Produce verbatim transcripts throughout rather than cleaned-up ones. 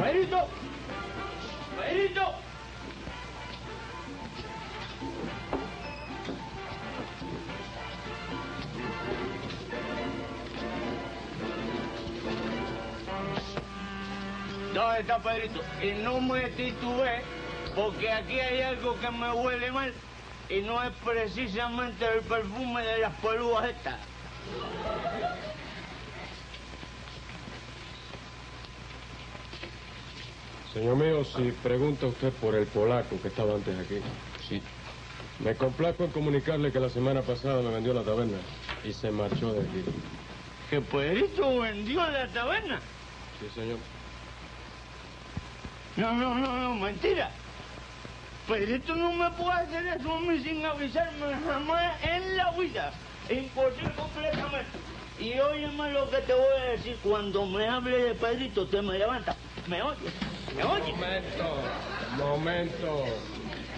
¡Maerito! ¡Maerito! ¿Dónde está Pedrito? Y no me titubeé, porque aquí hay algo que me huele mal y no es precisamente el perfume de las pelúas estas. Señor mío, si pregunta usted por el polaco que estaba antes aquí. Sí. Me complazco en comunicarle que la semana pasada me vendió la taberna y se marchó de aquí. ¿Que Pedrito vendió la taberna? Sí, señor. No, no, no, no, mentira. Pedrito no me puede hacer eso a mí sin avisarme jamás en la vida. Imposible completamente. Y óyeme lo que te voy a decir. Cuando me hable de Pedrito, te me levantas. ¿Me oyes? ¿Me oyes? Momento, momento.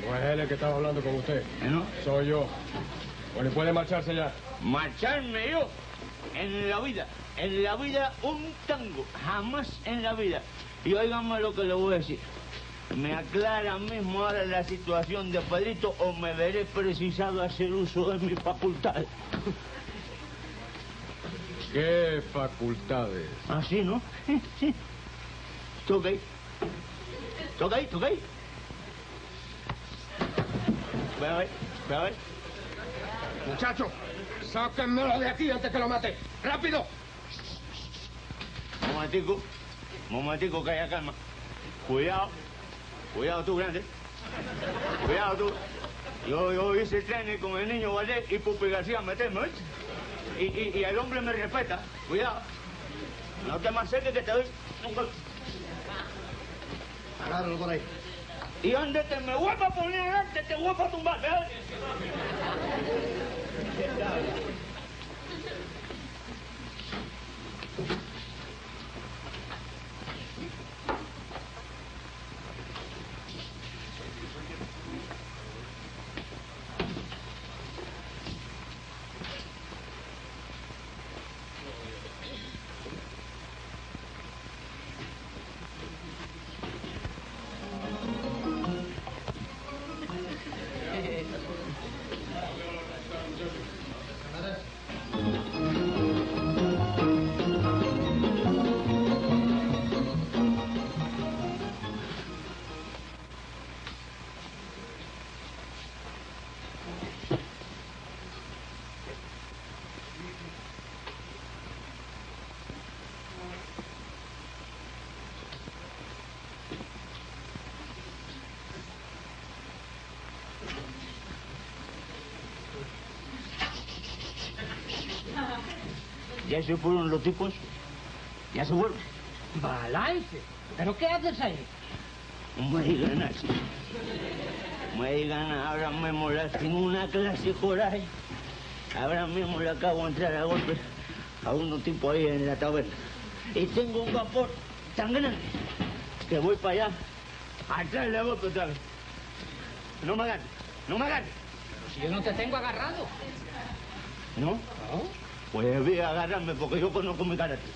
No es él el que estaba hablando con usted. ¿No? Soy yo. Bueno, puede marcharse ya. ¿Marcharme yo? En la vida. En la vida un tango. Jamás en la vida. Y óigame lo que le voy a decir. ¿Me aclara mismo ahora la situación de Pedrito o me veré precisado a hacer uso de mis facultades? ¿Qué facultades? Así, ¿no? Sí. Toca ahí. Toca ahí, toca ahí. Ve a ver, ve a ver. Muchacho, sáquenmelo de aquí antes que lo mate. ¡Rápido! Momentico, momentico, que haya calma. Cuidado. Cuidado tú, grande. Cuidado tú. Yo, yo hice trenes con el niño Valdés y Pupi García meterme, ¿oíste? Y, y, y el hombre me respeta. Cuidado. No te me acerques que te doy un golpe. Agárralo por ahí. Y donde te me vuelva a poner delante, te vuelvo a tumbar, ¿verdad? ¿Ya se fueron los tipos? ¿Ya se fueron? ¡Balance! ¿Pero qué haces ahí? Me digan así. Me digan, ahora mismo la tengo una clase coraje. Ahora mismo le acabo de entrar a golpe a unos tipos ahí en la taberna. Y tengo un vapor tan grande que voy para allá a entrarle a golpe otra vez. No me agarres, no me agarres. Pero si yo no te tengo agarrado. ¿No? ¿No? Pues voy a agarrarme porque yo conozco mi carácter.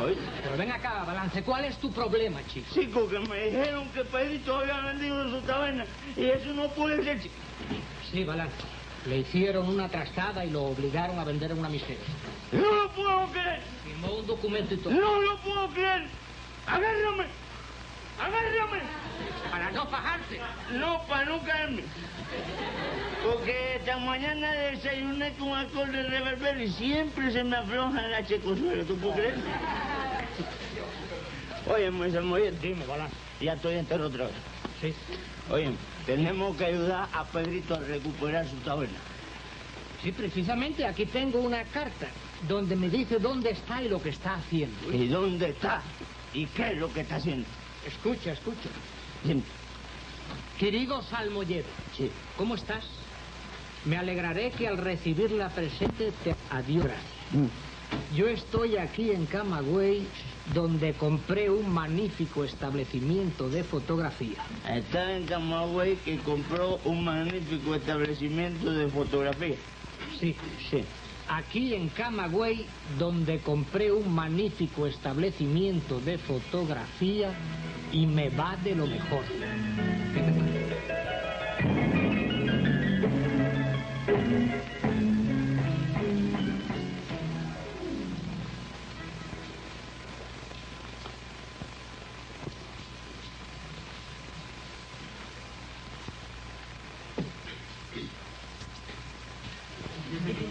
¿Oíste? Pero ven acá, Balance, ¿cuál es tu problema, chico? Chico, que me dijeron que Pedrito había vendido su taberna y eso no puede ser, chico. Sí, Balance, le hicieron una trastada y lo obligaron a vender en una miseria. ¡No lo puedo creer! Firmó un documento y todo. ¡No lo puedo creer! ¡Agárrame! ¡Agárrame! Para no fajarte. No, para no caerme. Porque esta mañana desayuné con alcohol de reverber y siempre se me afloja la checosuela, ¿tú puedes creer? Oye, me dice, muy bien, dime, Balance. Ya estoy entero otra vez. Sí. Oye, tenemos que ayudar a Pedrito a recuperar su taberna. Sí, precisamente aquí tengo una carta donde me dice dónde está y lo que está haciendo. ¿Y dónde está? ¿Y qué es lo que está haciendo? Escucha, escucha. Dime. Querido Salmollero, sí. ¿Cómo estás? Me alegraré que al recibir la presente te adiós. Mm. Yo estoy aquí en Camagüey, donde compré un magnífico establecimiento de fotografía. Está en Camagüey que compró un magnífico establecimiento de fotografía. Sí, sí. aquí en Camagüey, donde compré un magnífico establecimiento de fotografía y me va de lo mejor. ¿Qué te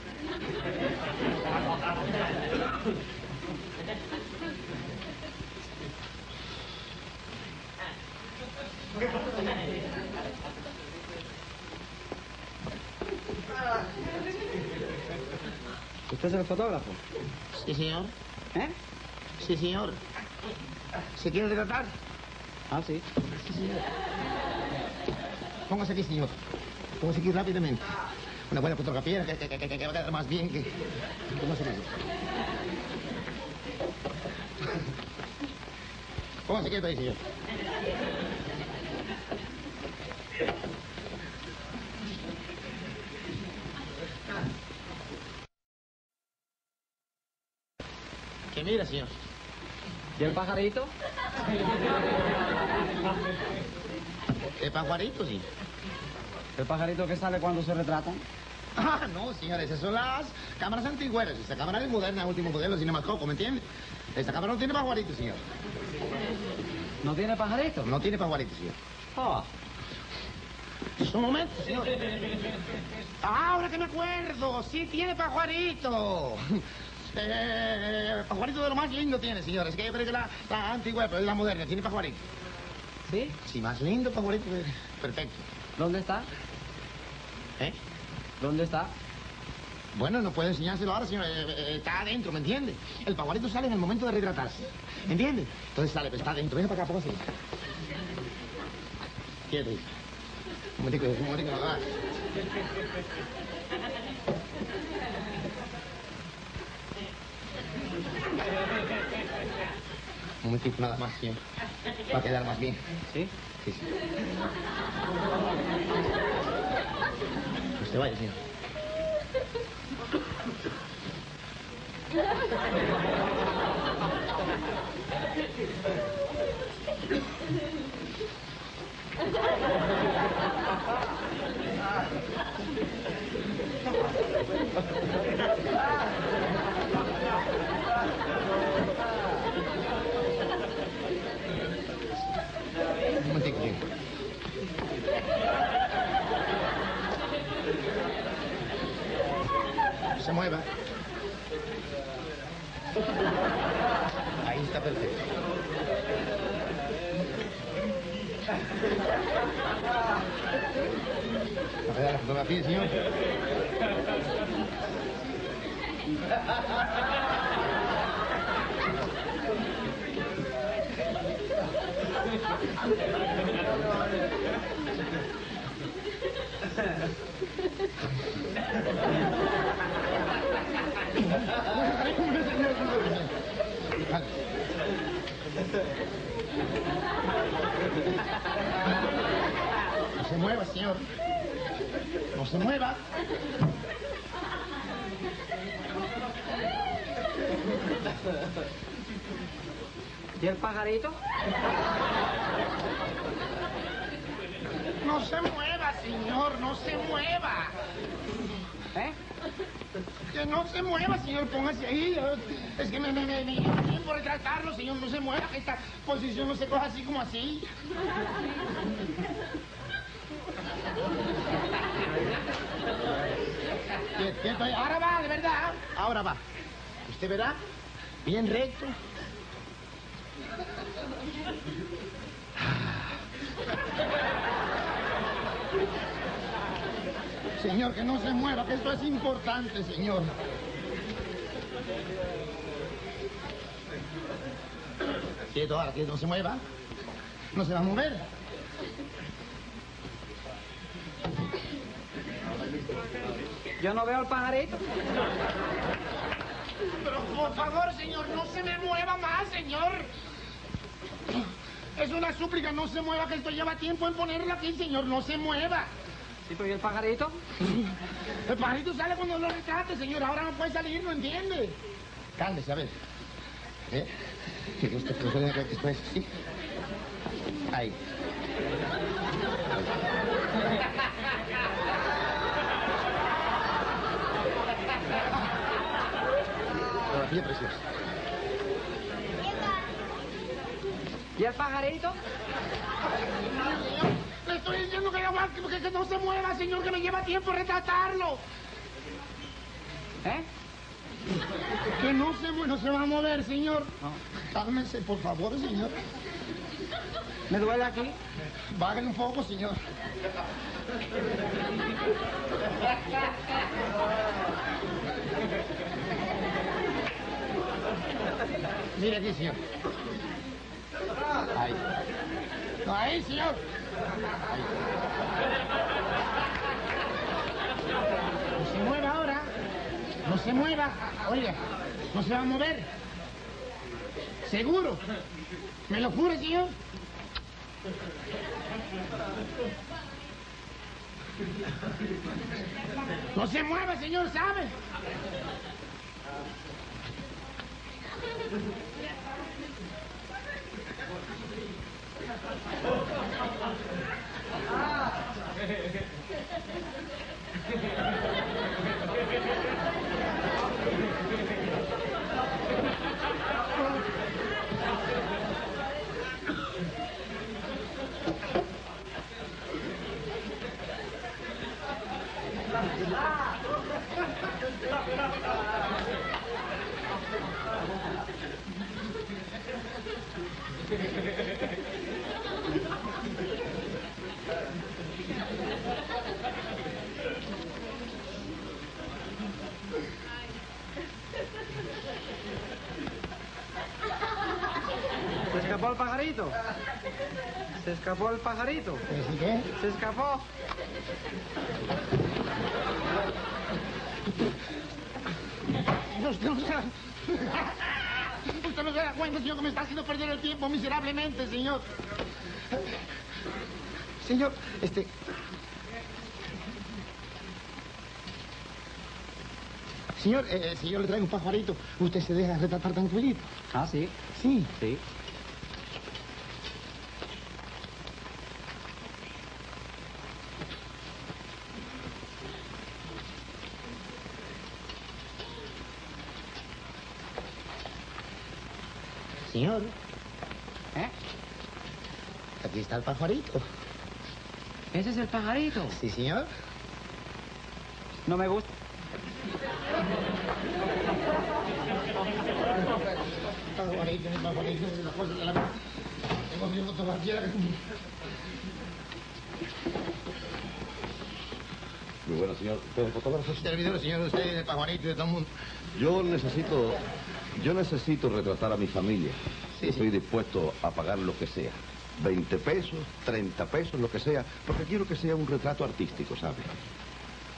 parece? ¿Usted es el fotógrafo? Sí, señor. ¿Eh? Sí, señor. ¿Se quiere retratar? Ah, sí. Sí, señor. Póngase aquí, señor. Póngase aquí rápidamente. Una buena fotografía que, que, que, que va a quedar más bien que... Póngase aquí. Póngase quieto ahí, señor. Que mira, señor. ¿Y el pajarito? ¿El pajarito, sí? ¿El pajarito que sale cuando se retratan? Ah, no, señores, esas son las cámaras antiguas. Esta cámara es moderna, último modelo, Cinemascope, ¿me entiende? Esta cámara no tiene pajarito, señor. ¿No tiene pajarito? No tiene pajarito, señor. Ah. Oh. Un momento, señor. Ahora que me acuerdo, sí tiene pajarito. Eh, pajarito de lo más lindo tiene, señores. Que yo creo que la, la antigua, pero es la moderna, tiene pajarito. ¿Sí? Sí, más lindo pajarito. Perfecto. ¿Dónde está? ¿Eh? ¿Dónde está? Bueno, no puedo enseñárselo ahora, señor. Eh, eh, está adentro, ¿me entiende? El pajarito sale en el momento de retratarse. ¿Me entiende? Entonces sale, pero está adentro. Venga para acá, póngase. Quieto. Un momentico, un momentico, nada más. Un momentico, nada más, señor. Va a quedar más bien. ¿Sí? Sí, sí. Usted vaya, señor. Un momentico, señor. Se mueva. Ahí está perfecto. ¿Va a quedar la fotografía, señor? No se mueva, señor. No se mueva. ¿Y el pajarito? No se mueva, señor, no se mueva. ¿Eh? Que no se mueva, señor, póngase ahí. Es que me, me, me, me por tratarlo, señor, no se mueva. Esta posición no se coja así como así. Ahora va, de verdad. Ahora va. Usted verá, bien recto. Señor, que no se mueva, que esto es importante, señor. Quieto, ahora, quieto, no se mueva. No se va a mover. Yo no veo al pajarito. Pero, por favor, señor, no se me mueva más, señor. Es una súplica, no se mueva, que esto lleva tiempo en ponerlo aquí, señor, no se mueva. Sí, pero ¿y el pajarito? El pajarito sale cuando lo retrate, señor, ahora no puede salir, ¿no entiende? Cándese, a ver. ¿Eh? Que usted procede que esto es así. Ahí. Fotografía preciosa. ¿Y el pajarito? Le estoy diciendo que, que, que no se mueva, señor, que me lleva tiempo retratarlo. ¿Eh? Que no se mueva, no se va a mover, señor. No. Cálmese, por favor, señor. ¿Me duele aquí? Bájale un poco, señor. Mire aquí, señor. Ahí. No, ahí, señor. Ahí. No se mueva ahora. No se mueva. Oiga, no se va a mover. Seguro. ¿Me lo juro, señor? No se mueva, señor, ¿sabe? ¿Se escapó el pajarito? ¿Se escapó el pajarito? ¿Qué? ¿Se escapó? Usted no se da... Usted no se da cuenta, señor, que me está haciendo perder el tiempo miserablemente, señor. Señor, este... Señor, eh, si yo le traigo un pajarito, ¿usted se deja retratar tranquilito? Ah, sí. Sí. Sí. Señor, ¿eh? Aquí está el pajarito. ¿Ese es el pajarito? Sí, señor. No me gusta. Pajarito, mi pajarito, las cosas de la mano. Tengo mi fotografía. Muy bueno, señor. ¿Pero fotógrafo? Servidor, señor, usted de pajarito y de todo el mundo. Yo necesito... Yo necesito retratar a mi familia. Sí, estoy sí. dispuesto a pagar lo que sea. veinte pesos, treinta pesos, lo que sea. Porque quiero que sea un retrato artístico, ¿sabe?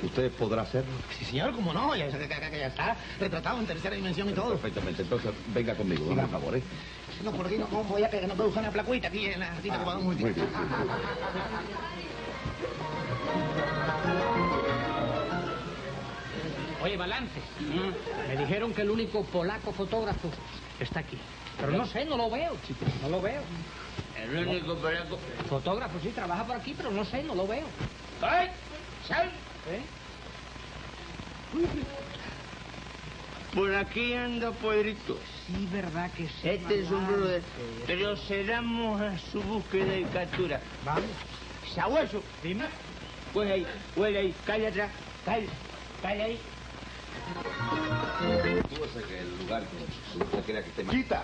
¿Usted podrá hacerlo? Sí, señor, cómo no. Ya, ya, ya está retratado en tercera dimensión y todo. Perfectamente. Entonces, venga conmigo, por favor, ¿eh? No, por aquí no, no voy a pegar, no puedo usar una placuita aquí en la cita que va a dar un último. Oye, Balance, ¿Mm? me dijeron que el único polaco fotógrafo está aquí. Pero no sé, no lo veo, chico, no lo veo. El único polaco... Fotógrafo, sí, trabaja por aquí, pero no sé, no lo veo. ¡Ay! ¡Sal! ¿Eh? Por aquí anda Pedrito. Sí, verdad que sí. Este es un brother. Pero seramos a su búsqueda y captura. Vamos. Sabueso. Dime. Huele ahí, huele ahí. Calla atrás. Calla. Calla ahí. Tú vas a que el lugar que usted quiera que esté mal. ¡Chita!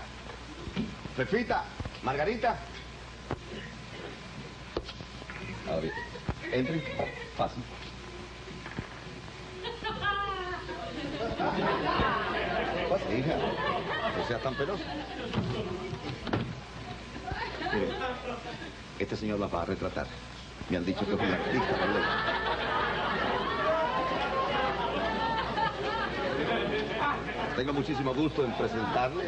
Pepita. Margarita. Ahora bien. Entren. Pasen. Pasa, hija. No seas tan penoso. Mire, este señor la va a retratar. Me han dicho que es un artista, ¿verdad? Tengo muchísimo gusto en presentarle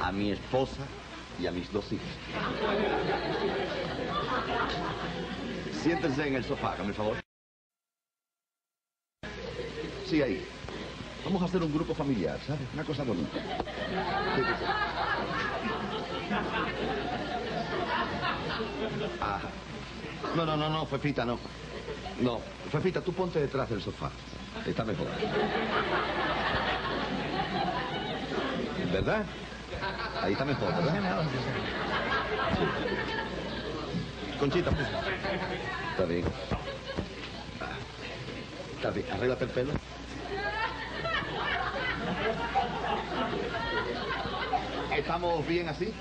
a mi esposa y a mis dos hijos. Siéntense en el sofá, hágame el favor. Sí, ahí. Vamos a hacer un grupo familiar, ¿sabes? Una cosa bonita. Sí, sí. Ah. No, no, no, no, Fefita, no. No, Fefita, tú ponte detrás del sofá. Está mejor. ¿Verdad? Ahí está mejor, ¿verdad? Sí. Conchita, pues. Está bien. Está bien, arréglate el pelo. ¿Estamos bien así?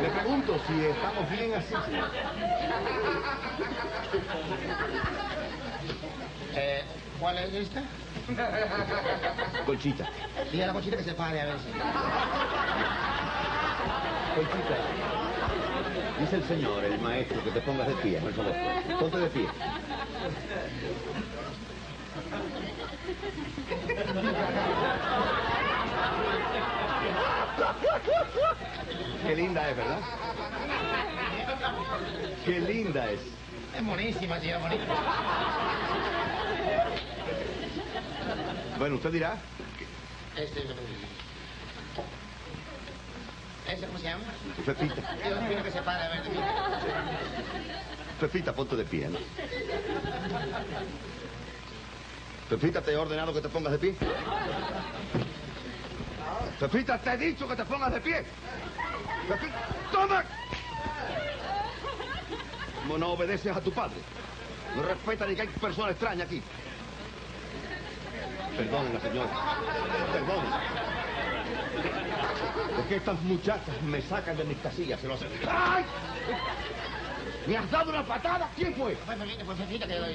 Le pregunto si estamos bien así. Eh, ¿Cuál es esta? Colchita. Dile a la Colchita que se pare a veces. Colchita, dice el señor, el maestro, que te pongas de pie, por favor. Ponte de pie. Qué linda es, ¿verdad? Qué linda es. Es buenísima, tía, buenísima. Bueno, usted dirá. Este es ¿Ese cómo se llama? Pepita. Yo que se para, a ver, de mí. Pepita, ponte de pie, ¿no? Pepita, te he ordenado que te pongas de pie. Pepita, te he dicho que te pongas de pie. Pepita, toma. Como no obedeces a tu padre. No respeta ni que hay persona extraña aquí. Perdón, la señora. Perdón. Porque estas muchachas me sacan de mis casillas, se lo hacen. ¡Ay! ¿Me has dado una patada? ¿Quién fue? Fue Fefita, fue Fefita que yo doy.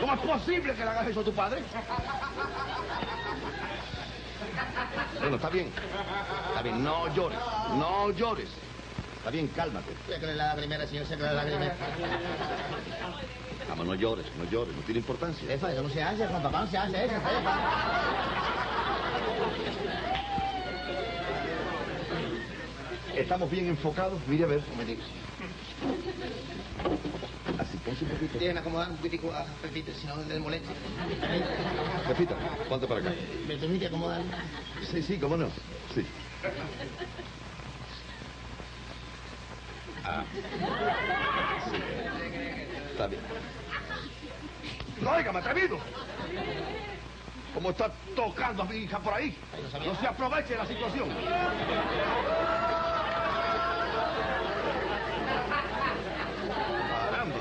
¿Cómo es posible que le hagas eso a tu padre? Bueno, está bien. Está bien, no llores. No llores. Está bien, cálmate. Sécale la primera, señor, sécale la primera. Vamos, no llores, no llores, no tiene importancia. Eso, eso no se hace, Juan Papá, no se hace eso. Estamos bien enfocados, mire a ver. Así, ponse un poquito. Tienen acomodar un poquitico a Pepita, si no le molesta. Pepita, ponte para acá. ¿Me permite acomodar? Sí, sí, cómo no. Sí. Ah. Sí. Está bien. ¡Oiga, me atrevido! ¿Cómo está tocando a mi hija por ahí? No se aproveche la situación. Caramba.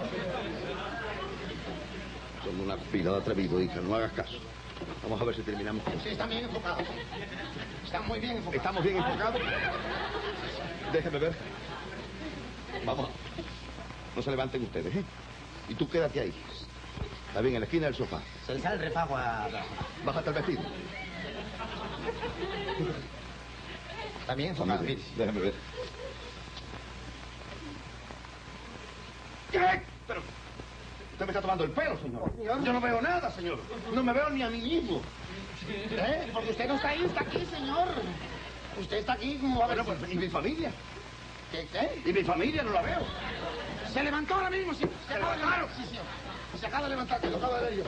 Son una pila de atrevido, hija. No hagas caso. Vamos a ver si terminamos con eso. Sí, están bien enfocados. Están muy bien enfocados. ¿Estamos bien enfocados? Déjeme ver. Vamos. No se levanten ustedes, ¿eh? Y tú quédate ahí. Está bien, en la esquina del sofá. Se le sale el refajo a... Bájate el vestido. Está bien enfocado. Déjame ver. tomando el pelo, señor. Yo no veo nada, señor. No me veo ni a mí mismo. ¿Eh? Porque usted no está ahí, está aquí, señor. Usted está aquí como... Bueno, pues, ¿y mi familia? ¿Qué, qué? ¿Y mi familia? No la veo. Se levantó ahora mismo, señor. Se, se levantaron. Sí, señor. Se acaba de levantar, que lo acabo de ver yo.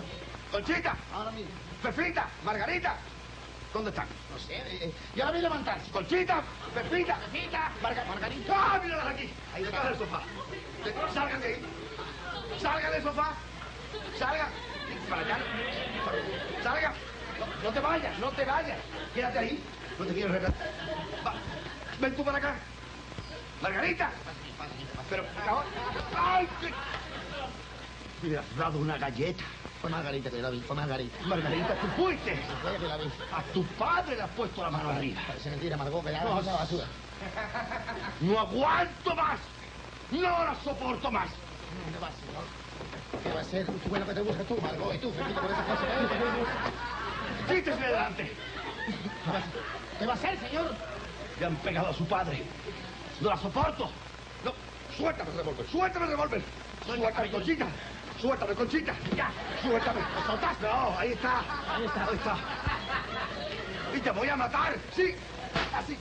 Conchita. Ahora mismo. Pepita. Margarita. ¿Dónde están? No sé, eh, yo la vi levantarse. Conchita, Pepita, Pepita, Marga, Margarita. ¡Ah, míralas aquí! Ahí detrás del sofá. De, salgan de ahí. Salgan del sofá. Salgan. Para allá. Salgan. No, no te vayas, no te vayas. Quédate ahí. No te quiero regalar. Ven tú para acá. Margarita. Pero, por favor. ¡Ay! Me has dado una galleta. Fue Margarita que la vi, fue Margarita. Margarita, tú fuiste. Que la vi. A tu padre le has puesto la mano arriba. Parece mentira, Margot, que le hagas la basura. No aguanto más. No la soporto más. ¿Qué va a ser? ¿Qué va a ser? Bueno, que te busques tú, Margot, y tú, Felipe, por esas cosas. Quítese de delante. ¿Qué va a ser, señor? Le han pegado a su padre. No la soporto. No, suéltame el revólver, suéltame el revólver. Suéltame el cochita. Suéltame, Conchita. Ya, suéltame. ¿Me soltaste? No, ahí está. Ahí está. Ahí está. Y te voy a matar. Sí. Así.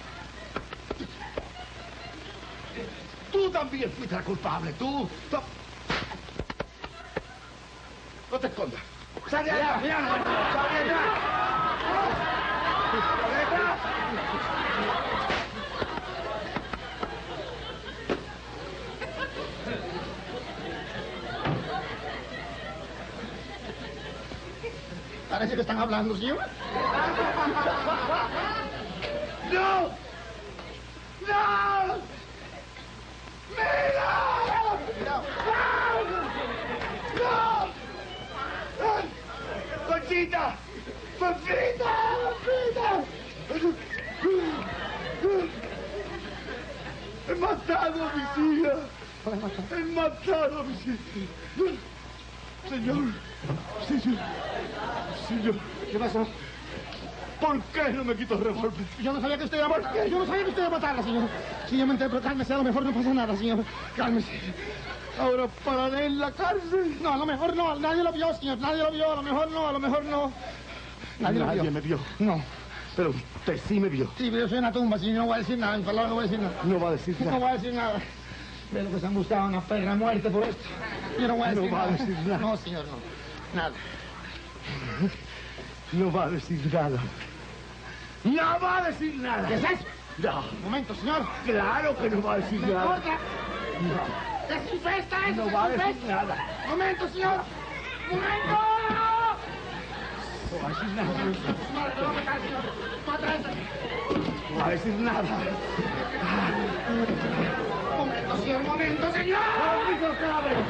Tú también fuiste la culpable. Tú. No, no te escondas. ¡Sal de allá! ¡Sal de allá! ¡Sal de allá! ¡Sal de allá! Parece que están hablando, señor. ¡No! ¡No! ¡Mira! ¡No! ¡No! ¡Conchita! ¡Conchita! ¡He matado a mis hijas! ¡He matado a mis hijas! Señor, señor, señor, ¿qué pasó? ¿Por qué no me quito el revólver? Yo no sabía que usted iba a matarla, yo no sabía que usted iba a matarla, señor. Si yo me enteré, pero cálmese, a lo mejor no pasa nada, señor. Cálmese. Ahora pararé en la cárcel. No, a lo mejor no, nadie lo vio, señor, nadie lo vio, a lo mejor no, a lo mejor no. Nadie, nadie lo vio. Me vio. No. Pero usted sí me vio. Sí, pero yo soy una tumba, si no voy a decir nada, en palabras no voy a decir nada. No va a decir nada. No voy a decir nada. Ve lo que se han buscado, una perra muerte por esto. Yo no voy a decir, no va nada. A decir nada. No, señor, no. Nada. No va a decir nada. ¡No va a decir nada! ¿Qué es eso? No. Un momento, señor. Claro que no va a decir nada. Importa. No. ¡Es su fiesta, eso! No va a decir nada. Un momento, señor. ¡Un momento! No va a decir nada. No, no va a matar, señor. No va a traer. No va a decir nada. Un momento, señor. No me piso los cadáveres.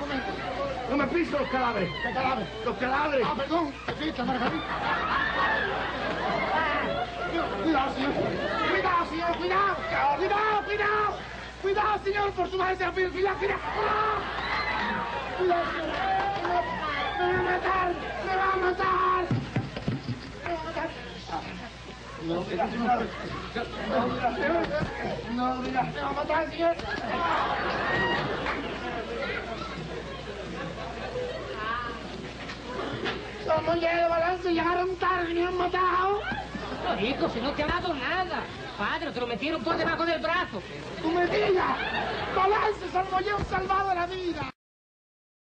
Un momento. No me piso los cadáveres. ¿Qué cadáveres? Los cadáveres. Ah, perdón. Pepita, Margarita. Cuidado, señor. Cuidado, señor. Cuidado. Cuidado, cuidado. Cuidado, señor. Por su madre se ha pedido. Cuidado, cuidado. Cuidado, señor. Me va a matar. Me va a matar. Me va a matar. No, mira, no, mira, no, mira, me va a matar, señor. Somos ya de balance, llegaron tarde y me han matado. Rico, si no te ha dado nada. Padre, te lo metieron por debajo del brazo. ¡Tú me digas! ¡Balance, somos ya un salvado de la vida!